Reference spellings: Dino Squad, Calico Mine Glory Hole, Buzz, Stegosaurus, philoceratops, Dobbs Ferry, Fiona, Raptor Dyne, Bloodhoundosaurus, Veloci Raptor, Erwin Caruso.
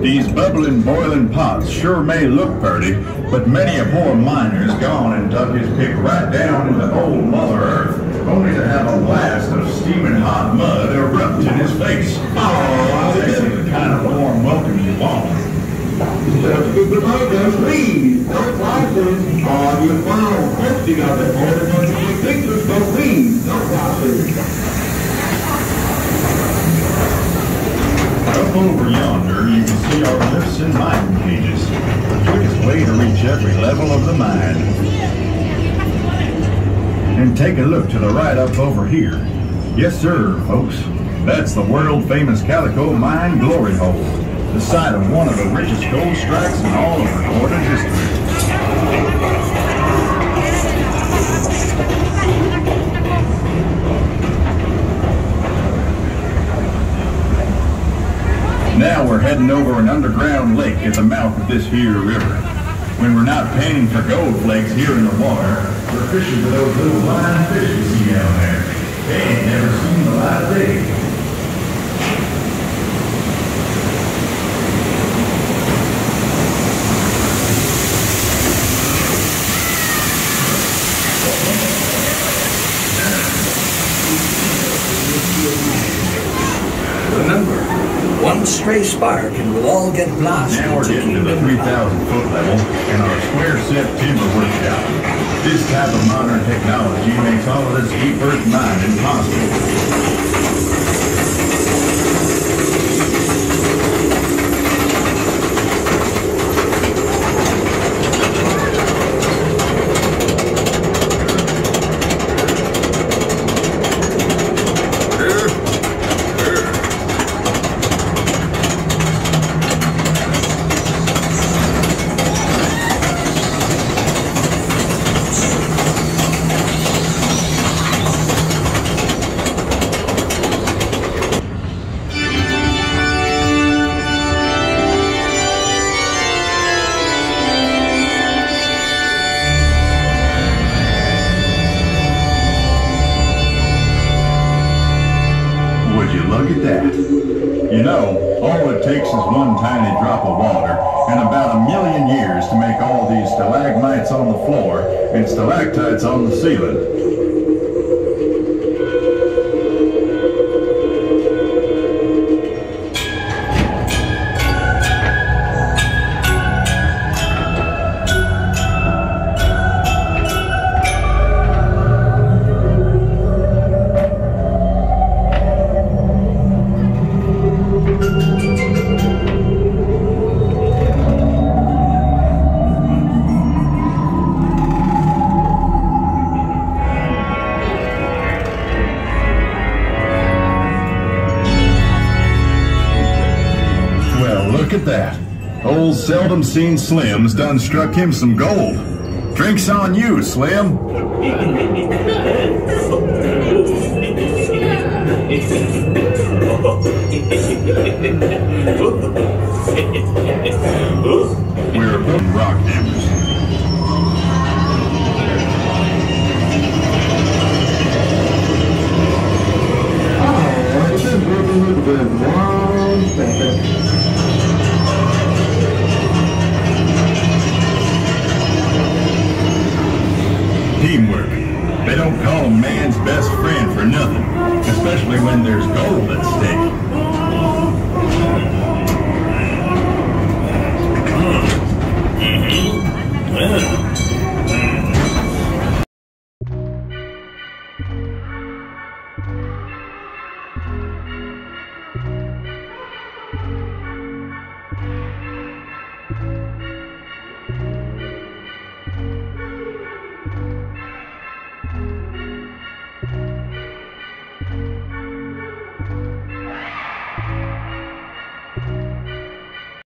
These bubbling, boiling pots sure may look pretty, but many a poor miner's gone and dug his pick right down into old Mother Earth, only to have a blast of steaming hot mud erupt in his face. Oh, this is the kind of warm welcome you want. Please, don't lie to us. Oh, you found plenty of it, more than what you think was, but please, don't lie to us. Up over yonder, you can see our lifts and mining cages, the quickest way to reach every level of the mine. And take a look to the right up over here. Yes, sir, folks. That's the world-famous Calico Mine Glory Hole, the site of one of the richest gold strikes in all of recorded history. Now we're heading over an underground lake at the mouth of this here river. When we're not panning for gold flakes here in the water, we're fishing for those little blind fish you see down there. They ain't never seen the light of day. One stray spark and we'll all get blasted. Now we're getting to the 3,000-foot level and our square-set timber workshop. This type of modern technology makes all of this deep earth mine impossible. That. You know, all it takes is one tiny drop of water and about a million years to make all these stalagmites on the floor and stalactites on the ceiling. Look at that. Old seldom seen Slim's done struck him some gold. Drinks on you, Slim. We're from rock dippers. Oh, it's a really good one thing. Teamwork. They don't call a man's best friend for nothing, especially when there's gold at stake.